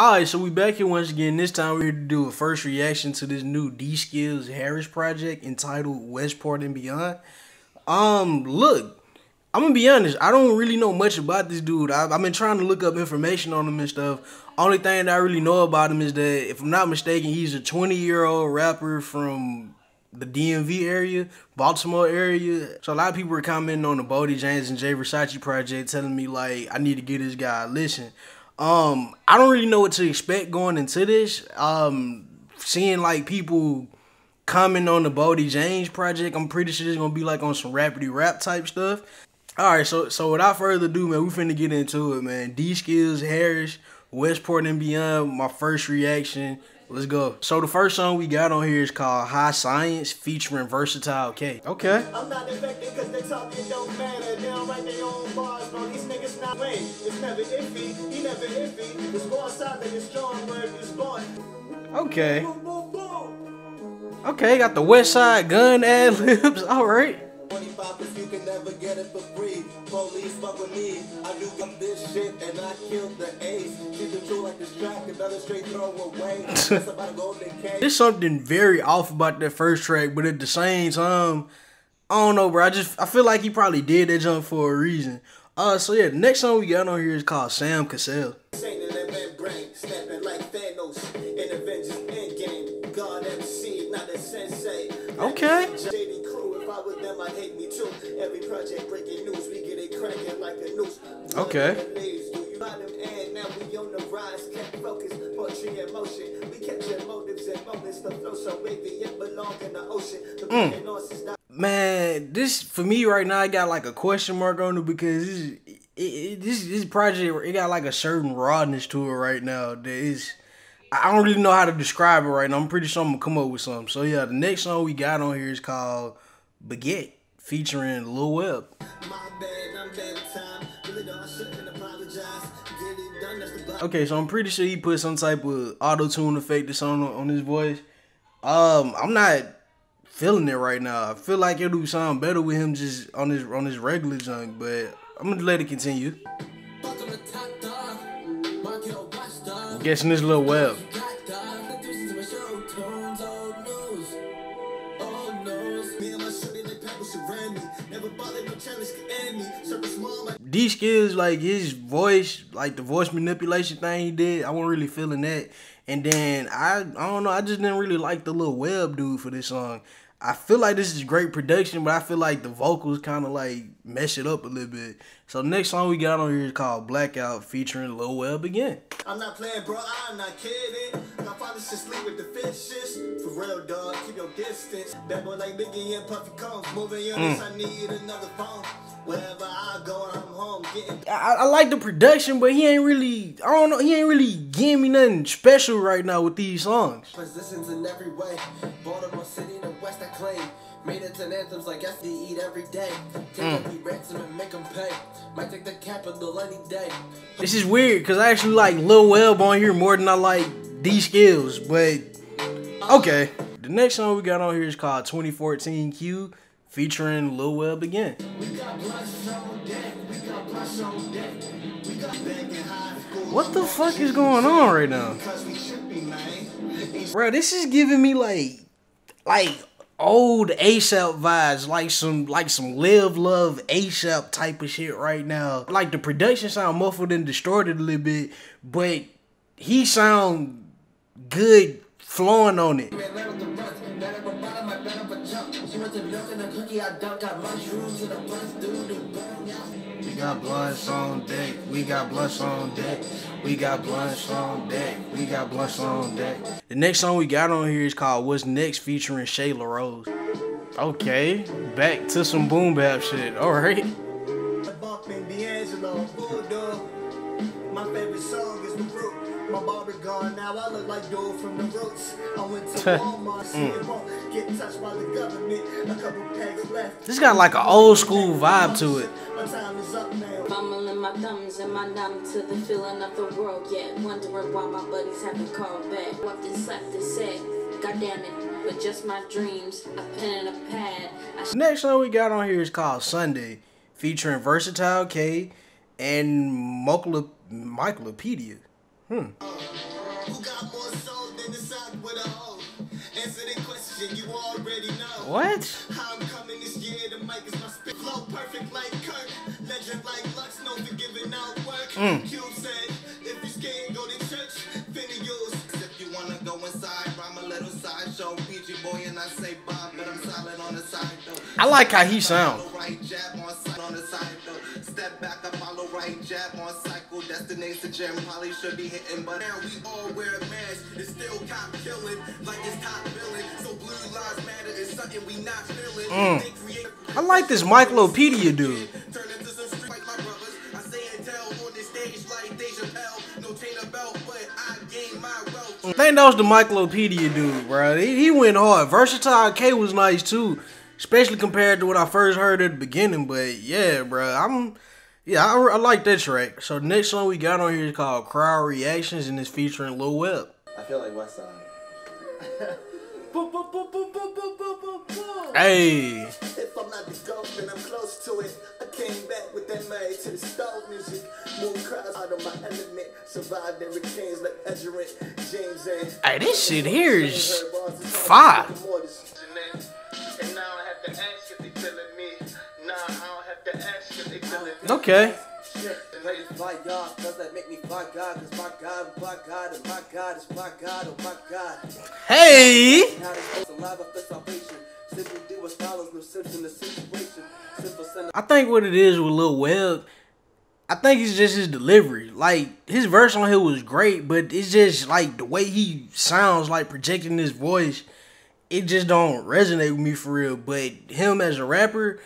Alright, so we back here once again. This time we're here to do a first reaction to this new Dskillz Harris project entitled Westport and Beyond. Look, I'm gonna be honest, I don't really know much about this dude. I've been trying to look up information on him and stuff. Only thing that I really know about him is that, if I'm not mistaken, he's a 20-year-old rapper from the DMV area, Baltimore area. So a lot of people were commenting on the Bodie James and Jay Versace project, telling me like, I need to give this guy a listen. I don't really know what to expect going into this. Seeing like people comment on the Bodie James project, I'm pretty sure it's gonna be like on some rapidy rap type stuff. Alright, so without further ado, man, we finna get into it, man. Dskillz Harris, Westport and Beyond, my first reaction. Let's go. So the first song we got on here is called High Science featuring Versatile K. Okay. I'm not affected because they talking don't matter. They don't write their own bars, bro. These niggas not win. It's never iffy. He never iffy. It's more solid. It's strong word. It's born. Okay. Okay, got the West Side Gun ad libs. All right. 25 if you can never get it for free. Police fuck with me. I do come this shit and I killed the ace. There's something very off about that first track, but at the same time, I don't know, bro. I feel like he probably did that jump for a reason. So yeah, the next song we got on here is called Sam Cassell. Okay. Okay. Man, this for me right now, I got like a question mark on it because this project, it got like a certain rawness to it right now. That is, I don't really know how to describe it right now. I'm pretty sure I'm gonna come up with something. So yeah, the next song we got on here is called Baguette featuring Lil Webb. Okay, so I'm pretty sure he put some type of auto-tune effect that's on his voice. I'm not feeling it right now. I feel like it'll sound better with him just on his regular junk, but I'm gonna let it continue. I'm guessing this Lil Webb. Dskillz, like his voice, like the voice manipulation thing he did, I wasn't really feeling that. And then I don't know, I just didn't really like the Lil Webb dude for this song. I feel like this is great production, but I feel like the vocals kind of like mess it up a little bit. So the next song we got on here is called Blackout featuring Lil Webb again. I'm not playing, bro. I'm not kidding. My father's just sleep with the fishes. For real, dog. Keep your distance. That boy like Biggie and Puffy Combs. Moving on this, I need another phone. Wherever I go, I'm home. I like the production, but he ain't really, I don't know, he ain't really giving me nothing special right now with these songs. Positions in every way. Baltimore City to West, I claim. Made it to anthems like I see eat every day. Take up the ransom and make them pay. Might take the capital any day. This is weird, because I actually like Lil Webb on here more than I like Dskillz, but okay. The next song we got on here is called 2014 Q. Featuring Lil Webb again. What the fuck is going on right now? Bro, this is giving me like old A$AP vibes, like some Live Love A$AP type of shit right now. Like the production sound muffled and distorted a little bit, but he sound good flowing on it. We got blunts on deck, we got blunts on deck, we got blunts on deck, we got blunts on deck. The next song we got on here is called What's Next featuring Shayla Rose. Okay, back to some boom bap shit, alright. My favorite song is The Root. My barber gone now, I look like dude from the Roots. I went to Walmart, won't get touched by the government. A couple packs left. This got like an old school vibe to it. My time is up now. Mumbling my thumbs and my numb to the feeling of the world yet. Wondering why my buddies haven't called back. What this left to say, god damn it, but just my dreams, a pen and a pad. Next song we got on here is called Sunday, featuring Versatile K and Miclopedia. Who got more soul than the sock with a hole? Answer the question, you already know. What? How I'm coming this year, the mic is my spit. Flow perfect like Kirk. Legend like Lux, no forgiving out work. Cube said, if you scared, go to church. Finna use. If you wanna go inside, I'm a little sideshow. PG boy and I say Bob, but I'm silent on the side though. I like how he sounds. Right jab on the side though. Step back, I follow right jab on cycle. Destination gym probably should be hitting, but now we all wear a mask. It's still cop killing, like it's top villain. So blue lives matter is something we not feeling. I like this Miclopedia dude. Turn into some street like my brothers. I say and tell on this stage like Deja Pell. No chain of belt, but I gain my wealth. I think that was the Miclopedia dude, bro. He went hard. Versatile K was nice too. Especially compared to what I first heard at the beginning, but yeah, bro, I like that track. So the next song we got on here is called Crowd Reactions, and it's featuring Lil Webb. I feel like West Side. Hey. If I'm not the ghost, then I'm close to it. I came back with that married to the style music. More crowds out of my element. Survived every change like Edgerant, James and. Hey, this shit here is fire. And now I have to ask if they feelin' me. Now I don't have to ask if they feelin' me. Okay. Shit, ready to fly y'all, does that make me fly God? Cause my God, and my God is my God, oh my God. Hey! Now it's alive after salvation. Simply do what follows, no sense in the situation. I think what it is with Lil Webb, I think it's just his delivery. Like, his verse on here was great, but it's just like the way he sounds, like projecting his voice. It just don't resonate with me for real, but him as a rapper,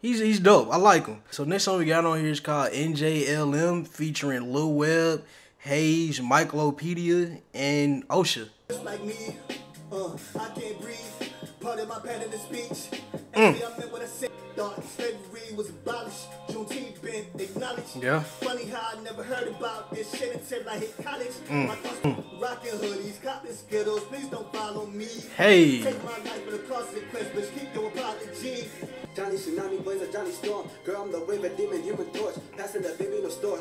he's dope. I like him. So next song we got on here is called NJLM featuring Lil Webb, Hayes, Miclopedia, and Osha. Like me, I can't breathe. Part of my pattern of speech. Thought slavery was abolished. Juneteenth been acknowledged. Yeah. Funny how I never heard about this shit until I hit college. My rockin' hoodies, coppin' skittles, please don't follow me. Hey. Take my life with a consequence, bitch, keep your apology. Johnny Tsunami boys a Johnny Storm. Girl, I'm the wave of demon human torch. Passing the baby in the store.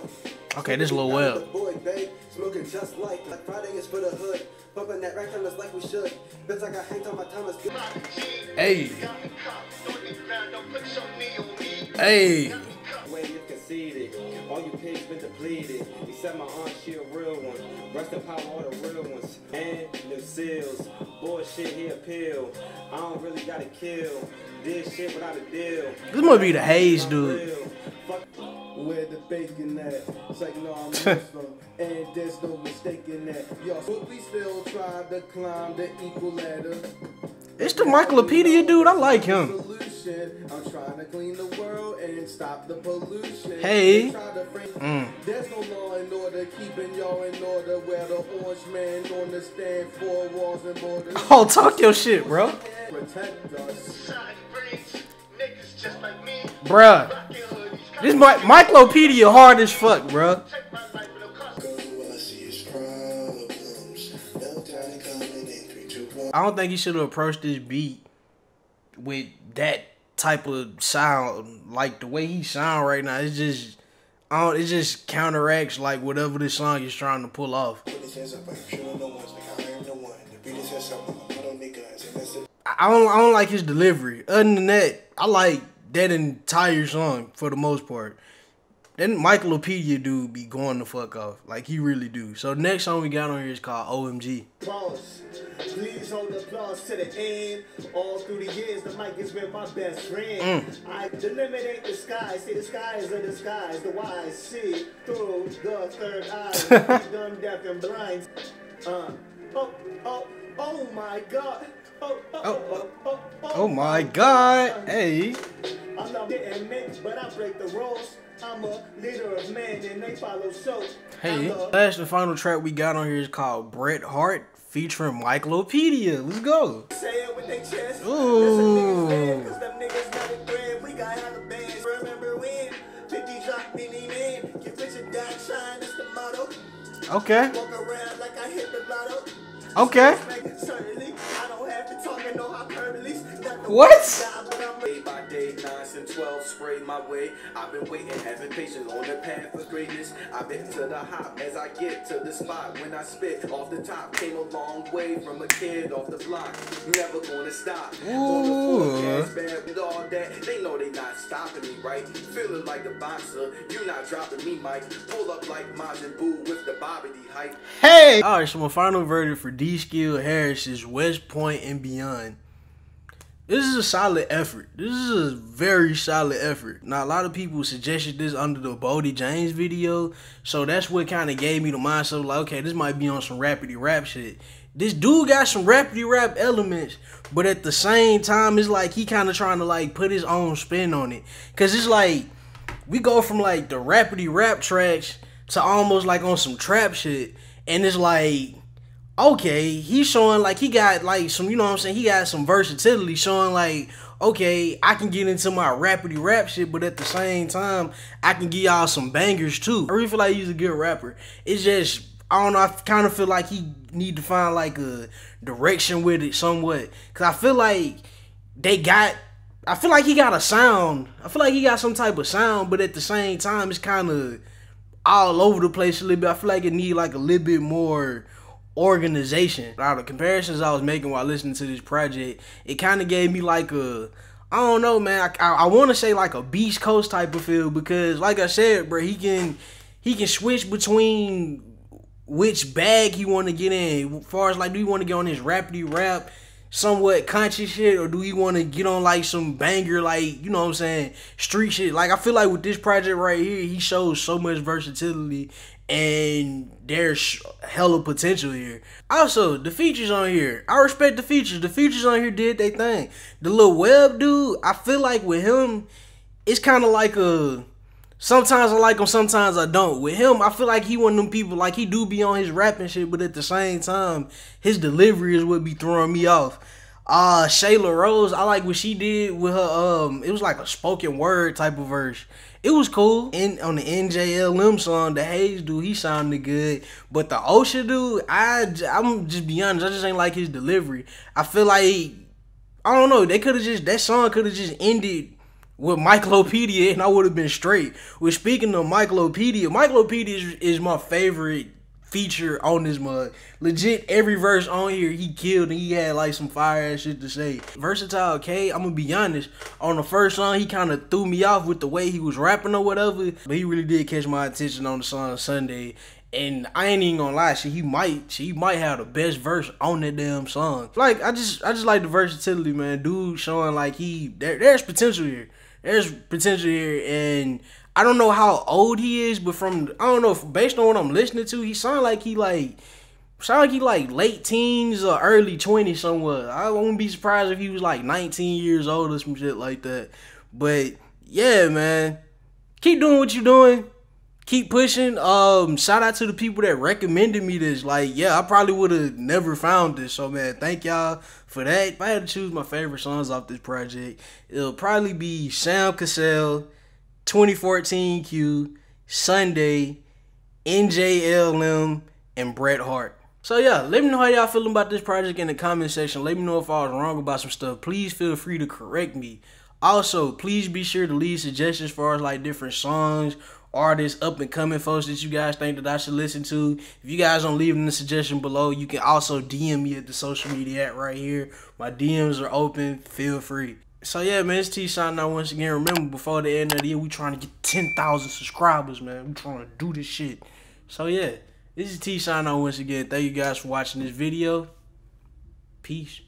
Okay, this Lil Webb. Boy, babe, smoking just like Friday is for the hood. Bumping that rack on us like we should. Bitch, I got hanged on my time is good. Hey. Hey. Way you conceded, all you pigs been depleted. Except my aunt, she a real one. Rest in power, all the real ones. And new seals, bullshit here appeal. I don't really gotta kill. This shit without a deal. This might be the Hayes dude. Where the bacon at? It's like, no, I'm Muslim, and there's no mistaking that. Y'all, so we still try to climb the equal ladder. It's the Miclopedia dude. I like him. I'm trying to clean the world and stop the pollution. Hey. There's no law in order, keeping y'all in order. Where the orange man on the stand, four walls and borders. Oh, talk your shit, bro. Protect us. Niggas just like me. Bruh. This Miclopedia hard as fuck, bruh. I don't think he should have approached this beat with that type of sound. Like the way he sound right now, it's just, it just counteracts like whatever this song is trying to pull off. I don't like his delivery. Other than that, I like that entire song for the most part. Then Miclopedia dude be going the fuck off. Like he really do. So the next song we got on here is called OMG. Pause. Please hold applause to the end. All through the years, the mic has been my best friend. I eliminate the sky. See, the sky is a disguise. The wise see through the third eye. Dumb, deaf, and blind. Oh my God. Oh my God. Hey. I'm not getting mixed, but I break the rules. I'm a leader of men and they follow suit. Hey. Last and final track we got on here is called Bret Hart featuring Miclopedia. Let's go. Say it with their chest. Ooh. Cause them niggas got it bread. We got out of bed. Remember when 50 drop mini man. Get rich and die shine. That's the motto. Okay. Walk around like I hit the lotto. Okay. What? 12 spray my way. I've been waiting, having patience on the path of greatness. I've been to the hop as I get to the spot. When I spit off the top, came a long way from a kid off the block. Never gonna stop. On the forecast, bad with all that. They know they not stopping me, right? Feeling like the boxer, you not dropping me, Mike. Pull up like Majin Buu with the bobbity hype. Hey! Alright, so my final verdict for Dskillz Harris is Westport and Beyond. This is a solid effort. This is a very solid effort. Now, a lot of people suggested this under the Bodie James video, so that's what kind of gave me the mindset, like, okay, this might be on some rapidy rap shit. This dude got some rapidy rap elements, but at the same time, it's like he kind of trying to, like, put his own spin on it. Because it's like, we go from, like, the rapidy rap tracks to almost, like, on some trap shit, and it's like... okay, he's showing like he got like some, you know what I'm saying, he got some versatility, showing like, okay, I can get into my rapidy rap shit, but at the same time, I can give y'all some bangers too. I really feel like he's a good rapper. It's just, I don't know, I kind of feel like he need to find like a direction with it somewhat. Cause I feel like they got, I feel like he got a sound. I feel like he got some type of sound, but at the same time, it's kind of all over the place a little bit. I feel like it need like a little bit more organization. Out of the comparisons I was making while listening to this project, it kind of gave me like a, I don't know, man, I want to say like a Beast Coast type of feel, because like I said, bro, he can switch between which bag he want to get in, as far as like, do you want to get on this rapidy rap somewhat conscious shit, or do you want to get on like some banger, like, you know what I'm saying, street shit. Like I feel like with this project right here, he shows so much versatility and there's hella potential here. Also, the features on here, I respect the features. The features on here did they thing. The Lil Webb dude, I feel like with him, it's kind of like a, sometimes I like him, sometimes I don't. With him, I feel like he one of them people, like he do be on his rapping shit, but at the same time, his delivery is what be throwing me off. Shayla Rose, I like what she did with her, it was like a spoken word type of verse. It was cool. And on the NJLM song, the Hayes dude, he sounded good. But the Osha dude, I'm just be honest, I just ain't like his delivery. I feel like, I don't know, they could have just, that song could have just ended with Miclopedia and I would have been straight. With speaking of Miclopedia, Miclopedia is my favorite feature on this mug. Legit, every verse on here he killed, and he had like some fire ass shit to say. Versatile K, I'm gonna be honest, on the first song he kind of threw me off with the way he was rapping or whatever, but he really did catch my attention on the song Sunday. And I ain't even gonna lie, she might have the best verse on that damn song. Like I just like the versatility, man. Dude showing like he there's potential here. There's potential here, and I don't know how old he is, but from, I don't know, based on what I'm listening to, he sound like he like late teens or early 20s somewhere. I wouldn't be surprised if he was like 19 years old or some shit like that. But yeah, man, keep doing what you're doing. Keep pushing. Shout out to the people that recommended me this. Like, yeah, I probably would have never found this. So, man, thank y'all for that. If I had to choose my favorite songs off this project, it'll probably be Sam Cassell, 2014 Q, Sunday, NJLM, and Bret Hart. So yeah, let me know how y'all feeling about this project in the comment section. Let me know if I was wrong about some stuff. Please feel free to correct me. Also, please be sure to leave suggestions as far as like different songs, artists, up and coming folks that you guys think that I should listen to. If you guys don't leave in the suggestion below, you can also DM me at the social media at right here. My DMs are open. Feel free. So yeah, man, it's T-Sign Now once again. Remember, before the end of the year, we trying to get 10,000 subscribers, man. We trying to do this shit. So yeah, this is T-Sign Now once again. Thank you guys for watching this video. Peace.